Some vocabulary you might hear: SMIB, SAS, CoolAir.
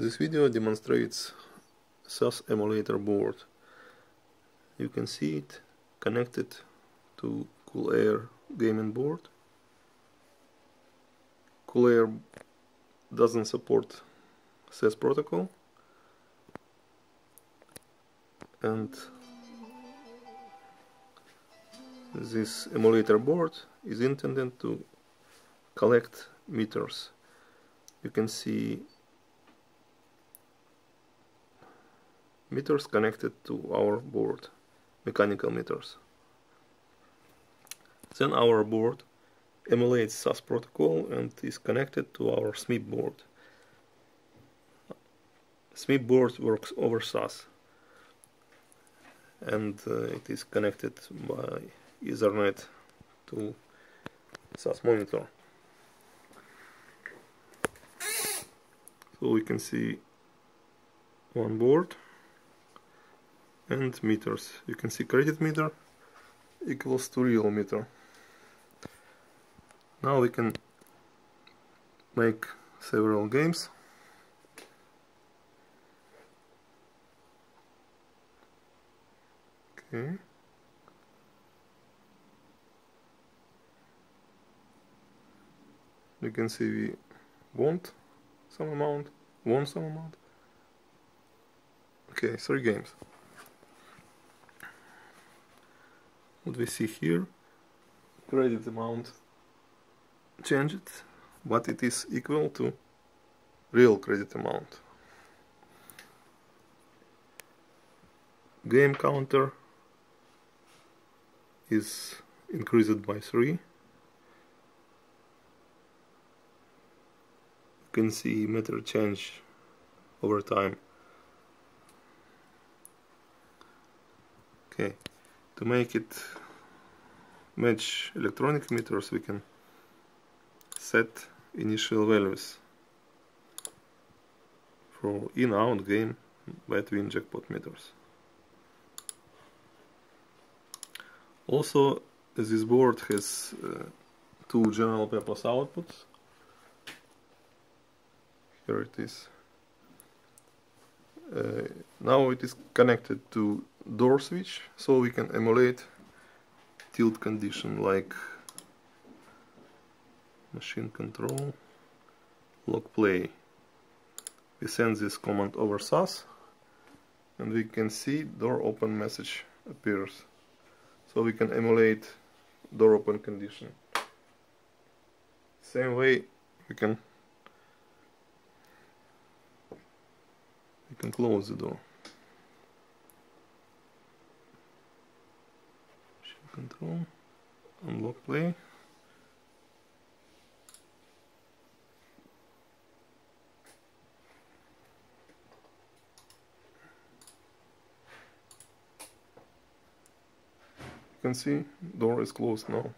This video demonstrates SAS emulator board. You can see it connected to CoolAir gaming board. CoolAir doesn't support SAS protocol, and this emulator board is intended to collect meters. You can see meters connected to our board, mechanical meters. Then our board emulates SAS protocol and is connected to our SMIB board. SMIB board works over SAS, and it is connected by Ethernet to SAS monitor. So we can see one board and meters. You can see credit meter equals to real meter. Now we can make several games. Okay. You can see we won some amount. Okay, 3 games. What we see here, credit amount changed, but it is equal to real credit amount. Game counter is increased by 3. You can see meter change over time. Okay. To make it match electronic meters, we can set initial values for in-out game, bet-win jackpot meters. Also, this board has 2 general purpose outputs. Here it is. Now it is connected to door switch, so we can emulate tilt condition like machine control, lock play. We send this command over SAS, and we can see door open message appears. So we can emulate door open condition. Same way we can close the door. Control, unlock play. You can see door is closed now.